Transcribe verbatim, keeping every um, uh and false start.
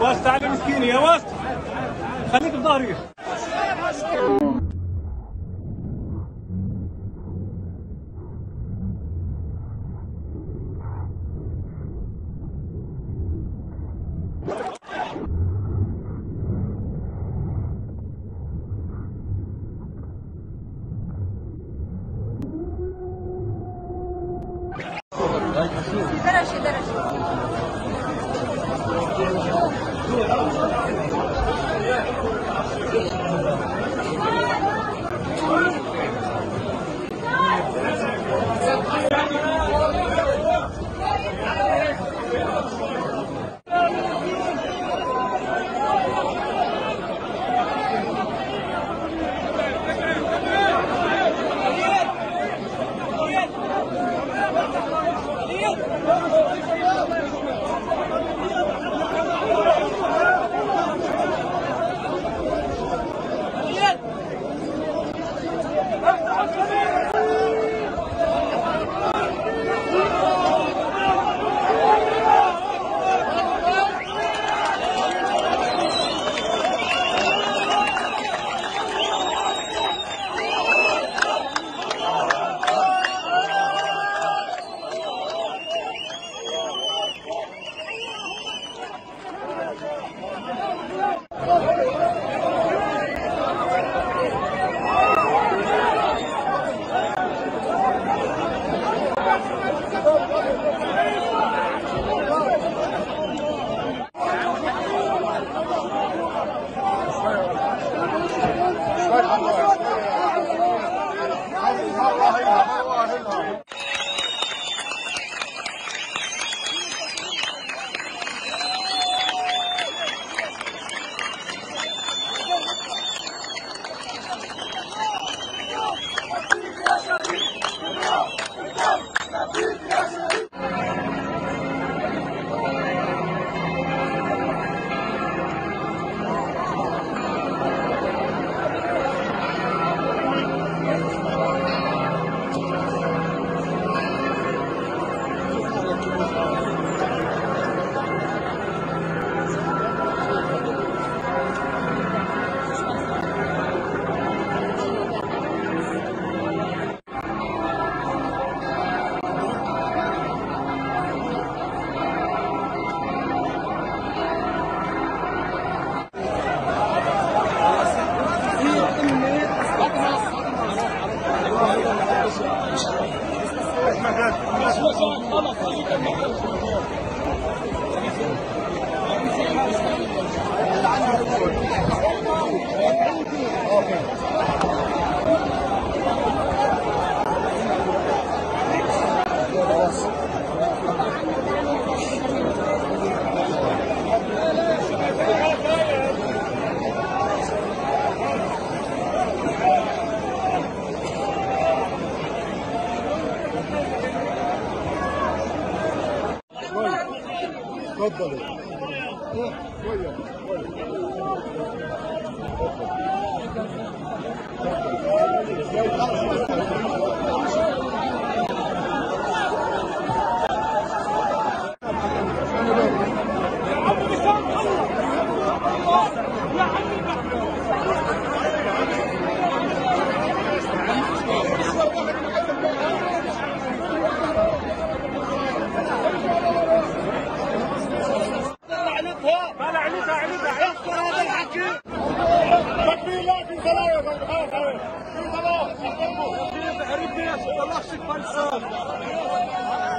واسط علي مسكيني يا واسط، خليك بظهري. درجة تفضل I'm